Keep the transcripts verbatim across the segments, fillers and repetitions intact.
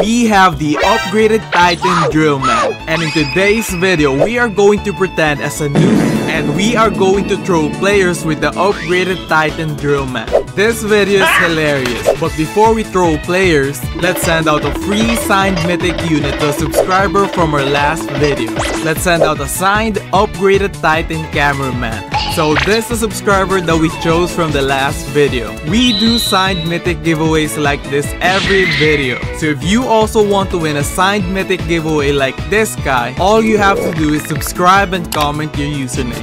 We have the upgraded Titan drill man, and in today's video we are going to pretend as a noob and we are going to throw players with the upgraded Titan drill man. This video is hilarious, but before we throw players, let's send out a free signed mythic unit to a subscriber from our last video. Let's send out a signed upgraded Titan cameraman. So this is a subscriber that we chose from the last video. We do signed mythic giveaways like this every video. So if you also want to win a signed mythic giveaway like this guy, all you have to do is subscribe and comment your username.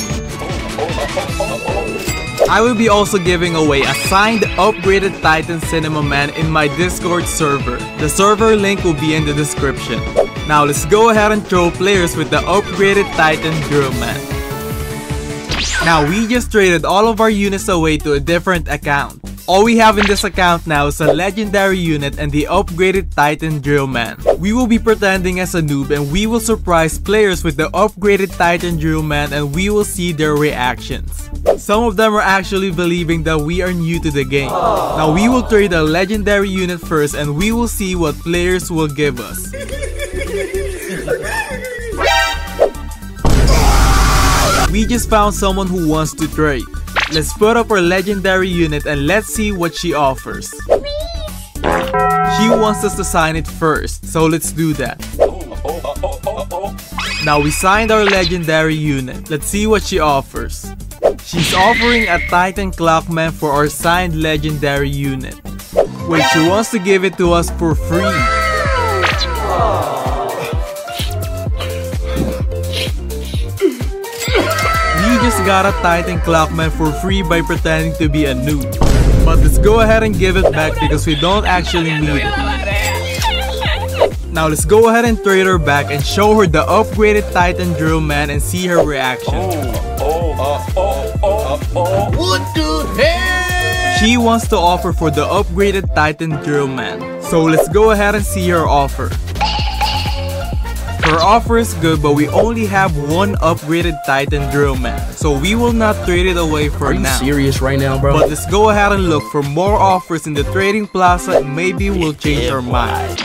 I will be also giving away a signed upgraded Titan Cinema Man in my Discord server. The server link will be in the description. Now let's go ahead and throw players with the upgraded Titan Drill Man. Now we just traded all of our units away to a different account. All we have in this account now is a legendary unit and the upgraded Titan Drill Man. We will be pretending as a noob and we will surprise players with the upgraded Titan Drill Man and we will see their reactions. Some of them are actually believing that we are new to the game. Now we will trade a legendary unit first and we will see what players will give us. We just found someone who wants to trade. Let's put up our legendary unit and let's see what she offers. She wants us to sign it first, so let's do that. Now we signed our legendary unit. Let's see what she offers. She's offering a Titan Clockman for our signed legendary unit. Wait, she wants to give it to us for free. We just got a Titan Clockman for free by pretending to be a noob. But let's go ahead and give it back because we don't actually need it. Now let's go ahead and trade her back and show her the upgraded Titan Drill Man and see her reaction. What the heck? She wants to offer for the upgraded Titan Drill Man. So let's go ahead and see her offer. Her offer is good, but we only have one upgraded Titan Drill Man, so we will not trade it away for now. Are you serious right now, bro? But let's go ahead and look for more offers in the trading plaza and maybe we'll change our mind.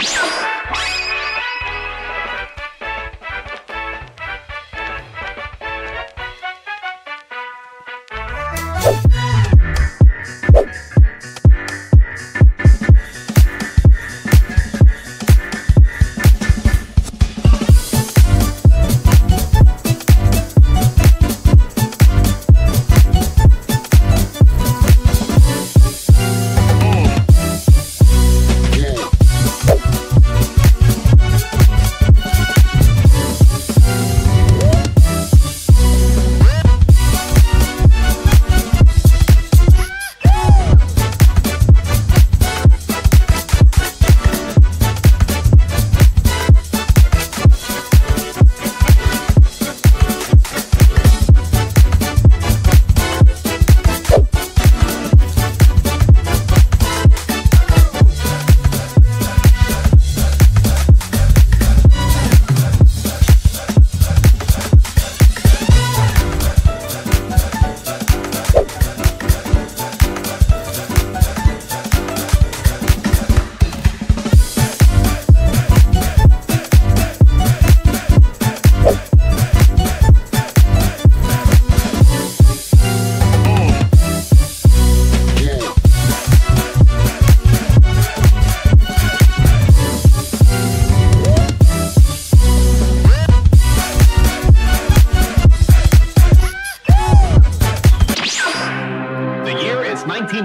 nineteen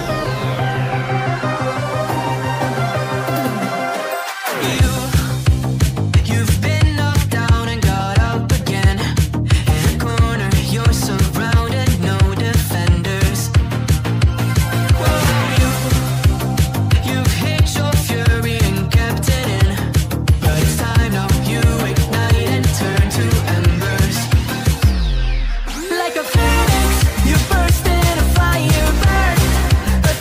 Like a phoenix, you burst in a fire, burn. A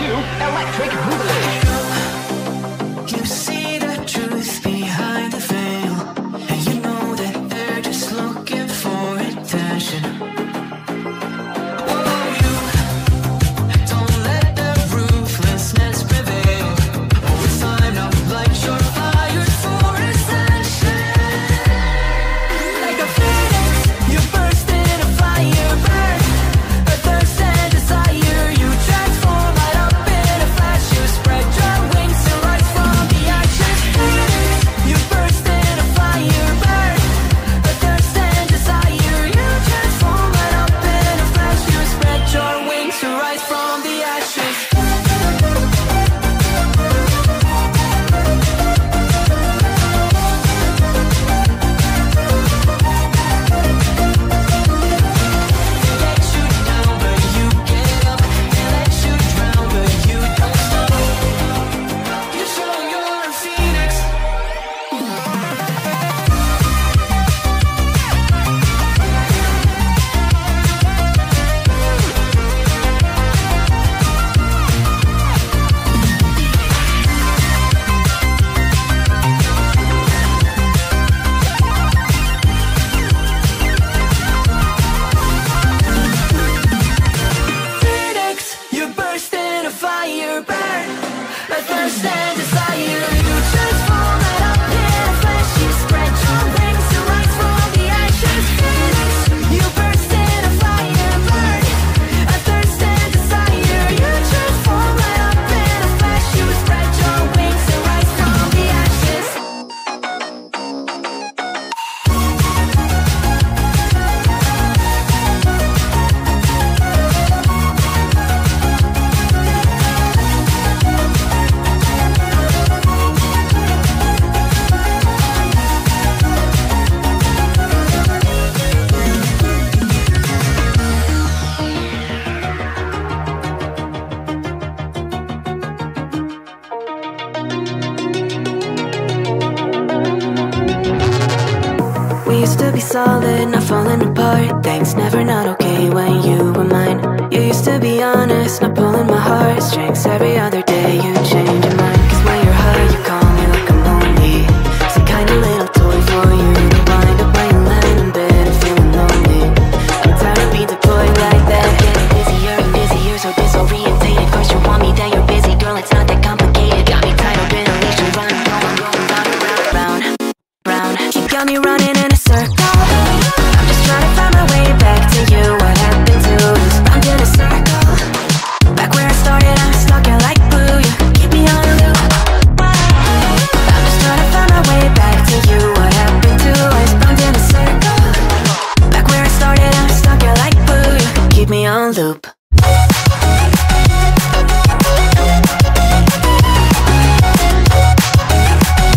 to Electric Boogaloo. You see the truth behind the veil, and you know that they're just looking for attention. Oh, you don't let the rooflessness prevail. Oh, it's time now, light your fires for ascension. Like a phoenix, you burst in a fire burn. A thirst and desire, you transform light up in a flash. You spread your wings and rise from the ashes. Phoenix, you burst in a fire burn. A thirst and desire, you transform light up in a flash. You spread your wings and rise from the ashes. Fire burn, a thirst and desire. You transform light up in a flash. You spread your wings and rise from the ashes. Phoenix, you burst in a fire burn, a thirst and desire. You transform light up in a flash. You spread your wings and rise from the ashes. Used to be solid, not falling apart. Things never not okay when you were mine. You used to be honest, not pulling my heartstrings. Every other day you change your mind. Cause when you're high, you call me like I'm lonely. Some kind of little toy for you to wind up when you're lying in bed and feeling lonely. I'm tired of being deployed like that. Getting busier and busier, so disorientated. First you want me, then you're busy. Girl, it's not that complicated. Got me tied up in a leash and running, going, going, round and round, round, round. You got me running in a circle. I'm just trying to find my way back to you. What happened to us? Round in a circle, back where I started. I'm stuck in like glue. You keep me on a loop. I'm just trying to find my way back to you. What happened to us? Round in a circle, back where I started. I'm stuck in like glue. You keep me on loop.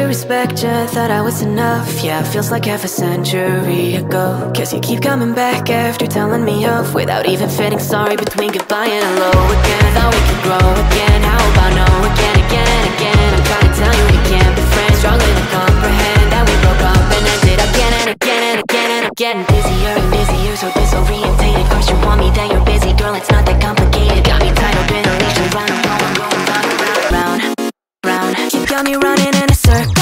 Respect you, thought I was enough. Yeah, feels like half a century ago. Cause you keep coming back after telling me off, without even feeling sorry between goodbye and hello again. Thought we could grow again, how about no again, again, again. I'm trying to tell you we can't be friends, struggling to comprehend that we broke up and ended again and again and again and again. Busier and busier, so disorientated. First you want me, then you're busy. Girl, it's not that complicated. Got me tied up in a leash and round, round, round, round, round, round. You got me running in a circle.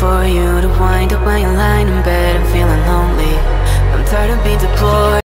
For you to wind up when you're lying in bed.